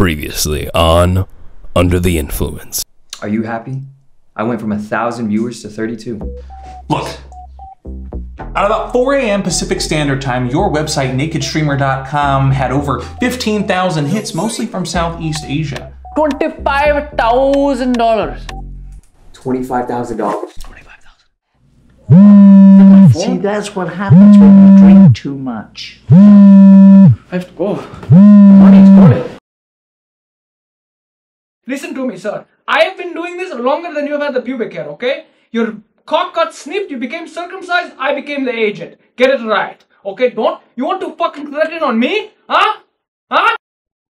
Previously on Under the Influence. Are you happy? I went from 1,000 viewers to 32. Look, at about 4 a.m. Pacific Standard Time, your website, NakedStreamer.com, had over 15,000 hits, mostly from Southeast Asia. $25,000. $25,000. See, that's what happens when you drink too much. I have to go. Money's calling. Listen to me, sir. I have been doing this longer than you have had the pubic hair, okay? Your cock got snipped, you became circumcised, I became the agent. Get it right, okay? Don't, you want to fucking threaten on me? Huh? Huh?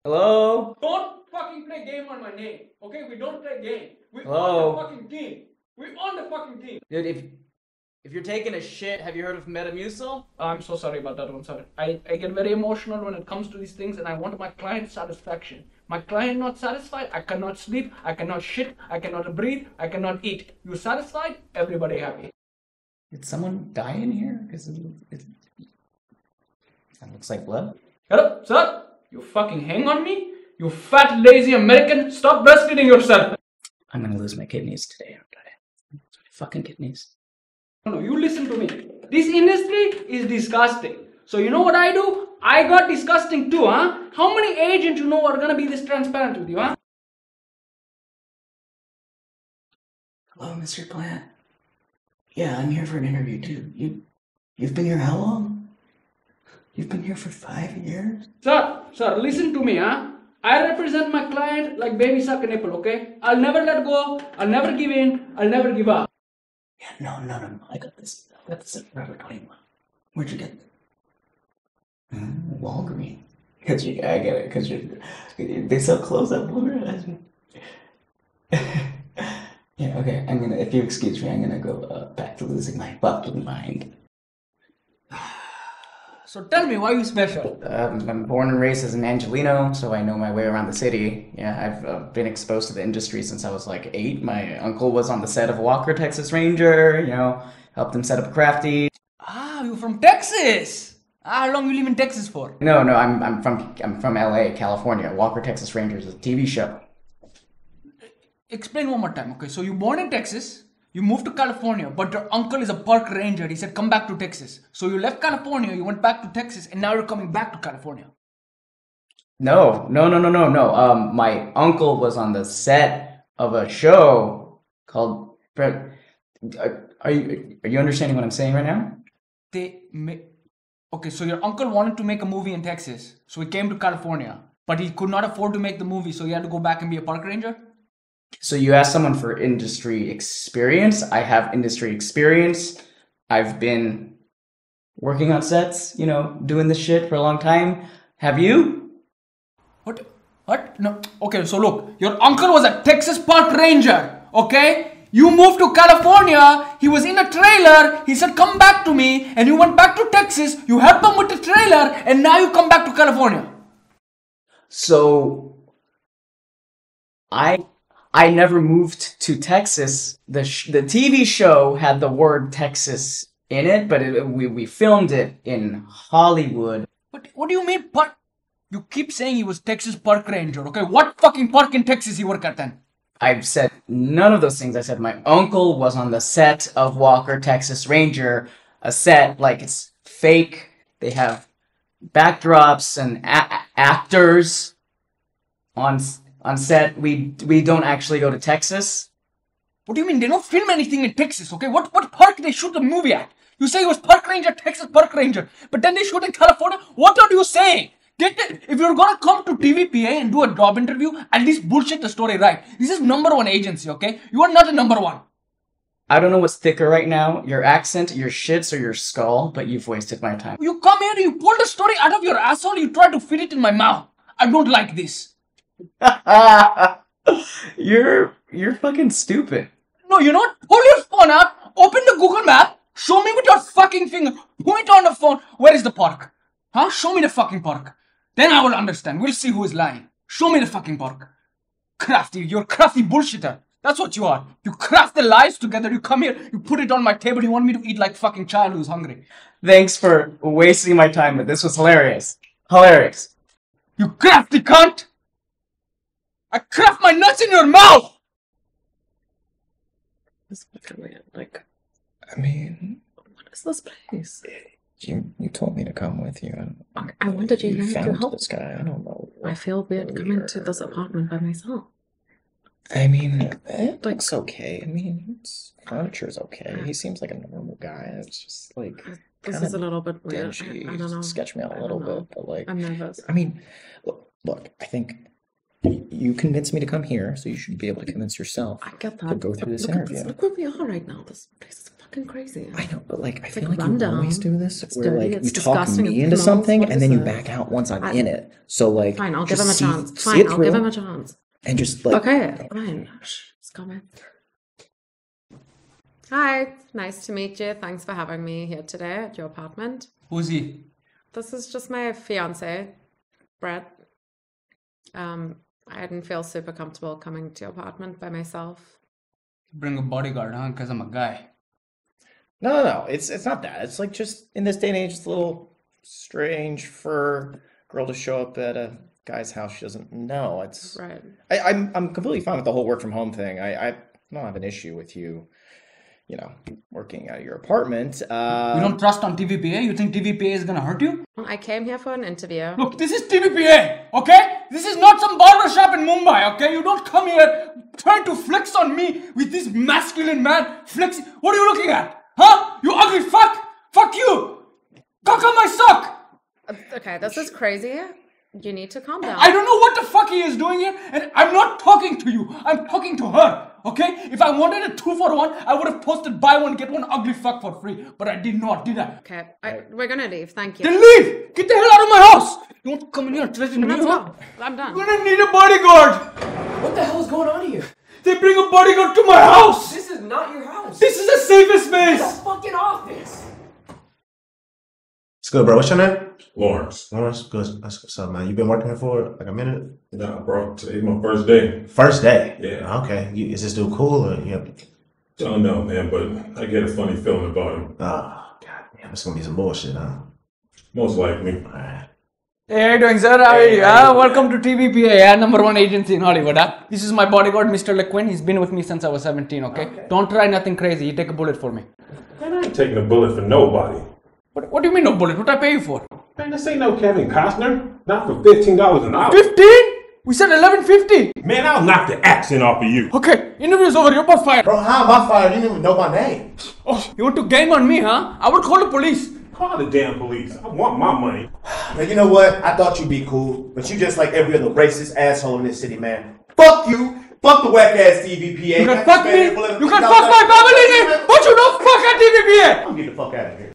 Hello? Don't fucking play game on my name, okay? We don't play game. We own the fucking team. We own the fucking team. Dude, if you're taking a shit, have you heard of Metamucil? I'm so sorry about that one, sir. I get very emotional when it comes to these things and I want my client's satisfaction. My client not satisfied, I cannot sleep, I cannot shit, I cannot breathe, I cannot eat. You satisfied? Everybody happy. Did someone die in here? Because that looks like blood. Hello, sir? You fucking hang on me? You fat, lazy American, stop breastfeeding yourself. I'm gonna lose my kidneys today, aren't I? My fucking kidneys. No, you listen to me. This industry is disgusting. So you know what I do? I got disgusting too, huh? How many agents you know are gonna be this transparent with you, huh? Hello, Mr. Plant. Yeah, I'm here for an interview too. You've been here how long? You've been here for 5 years? Sir, listen to me, huh? I represent my client like baby suck an apple, okay? I'll never let go, I'll never give in, I'll never give up. Yeah, no, I got this at Forever 21. Where'd you get this? Walgreens. I get it, because they sell clothes at Walgreens. Yeah, okay, I'm gonna, if you excuse me, I'm gonna go back to losing my fucking mind. So tell me, why are you special? I'm born and raised as an Angelino, so I know my way around the city. Yeah, I've been exposed to the industry since I was like 8. My uncle was on the set of Walker Texas Ranger, you know, helped him set up Crafty. Ah, you're from Texas! How long you live in Texas for? No, I'm from LA, California. Walker Texas Ranger is a TV show. Explain one more time, okay? So you born in Texas, you moved to California, but your uncle is a park ranger. He said come back to Texas. So you left California, you went back to Texas, and now you're coming back to California. No. My uncle was on the set of a show called. Are you understanding what I'm saying right now? Okay, so your uncle wanted to make a movie in Texas, so he came to California, but he could not afford to make the movie, so he had to go back and be a park ranger? So you asked someone for industry experience. I have industry experience. I've been working on sets, you know, doing this shit for a long time. Have you? What? No. Okay, so look, your uncle was a Texas park ranger, okay? You moved to California, he was in a trailer, he said come back to me, and you went back to Texas, you helped him with the trailer, and now you come back to California. So, I never moved to Texas. The TV show had the word Texas in it, but we filmed it in Hollywood. What do you mean park? You keep saying he was Texas park ranger, okay? What fucking park in Texas he worked at then? I've said none of those things. I said my uncle was on the set of Walker, Texas Ranger, a set like it's fake. They have backdrops and actors on set. We don't actually go to Texas. What do you mean? They don't film anything in Texas, okay? What park they shoot the movie at? You say it was Park Ranger, Texas Park Ranger, but then they shoot in California? What are you saying? If you're gonna come to TVPA and do a job interview, at least bullshit the story right. This is #1 agency, okay? You are not a #1. I don't know what's thicker right now, your accent, your shits, or your skull, but you've wasted my time. You come here, you pull the story out of your asshole, you try to fit it in my mouth. I don't like this. You're fucking stupid. No, you're not. Pull your phone out, open the Google Map, show me with your fucking finger, point on the phone, where is the park? Huh? Show me the fucking park. Then I will understand. We'll see who is lying. Show me the fucking park. Crafty, you're a crafty bullshitter. That's what you are. You craft the lies together, you come here, you put it on my table, you want me to eat like fucking child who's hungry. Thanks for wasting my time, but this was hilarious. Hilarious. You crafty cunt! I craft my nuts in your mouth! This fucking man, like... I mean... What is this place? You told me to come with you. I wanted you to help this guy. I don't know. I feel weird coming to this apartment by myself. I mean, it looks okay. I mean, furniture's okay. He seems like a normal guy. It's just like this is a little bit weird. I don't know. Sketch me out a little bit, but like I'm nervous. I mean, look. I think you convinced me to come here, so you should be able to convince yourself. I get that. To go through this interview. Look where we are right now. This place is fucking crazy. I know, but like I feel like you always do this. Where like you talk me into something and then you back out once I'm in it. So like, fine, I'll give him a chance. And just like okay, fine. Just comment. Hi, nice to meet you. Thanks for having me here today at your apartment. Who's he? This is just my fiance, Brett. I didn't feel super comfortable coming to your apartment by myself. You bring a bodyguard, huh? Because I'm a guy. No, it's not that. It's like just in this day and age, it's a little strange for a girl to show up at a guy's house she doesn't know. It's right. I'm completely fine with the whole work from home thing. I don't have an issue with you know, working out of your apartment. You don't trust on TVPA? You think TVPA is gonna hurt you? I came here for an interview. Look, this is TVPA, okay? This is not some barber shop in Mumbai, okay? You don't come here trying to flex on me with this masculine man flexing. What are you looking at? Huh? You ugly fuck! Fuck you! Cock on my sock! Okay, this is crazy. You need to calm down. I don't know what the fuck he is doing here, and I'm not talking to you. I'm talking to her, okay? If I wanted a 2-for-1, I would have posted buy one, get one ugly fuck for free. But I did not, did I? Okay, we're gonna leave, thank you. Then leave! Get the hell out of my house! Don't come in here and threaten me. I'm done. You're gonna need a bodyguard! What the hell is going on here? They bring a bodyguard to my house! This is not your house. This is a safer space! It's a fucking office! It's good, bro. What's your name? Lawrence. Lawrence, good. That's what's up, man. You been working here for like a minute? Nah, bro. Today's my first day. First day? Yeah. Okay. Is this dude cool? Or you? Don't know, man, but I get a funny feeling about him. Oh, god damn. It's gonna be some bullshit, huh? Most likely. All right. Hey, how you doing, sir? How are you? Welcome to TVPA, number one agency in Hollywood. This is my bodyguard, Mr. LeQuinn. He's been with me since I was 17, okay? Don't try nothing crazy. You take a bullet for me. I'm not taking a bullet for nobody. What do you mean no bullet? What I pay you for? Man, this ain't no Kevin Costner. Not for $15 an hour. 15? We said $11.50. Man, I'll knock the accent off of you. Okay, interview's over. You're both fired. Bro, how am I fired? You didn't even know my name. Oh, you want to game on me, huh? I would call the police. Call the damn police. I want my money. Man, you know what? I thought you'd be cool, but you just like every other racist asshole in this city, man. Fuck you. Fuck the whack ass TVPA. You can fuck me. You can fuck my family. But you don't fuck at TVPA. I'm getting the fuck out of here.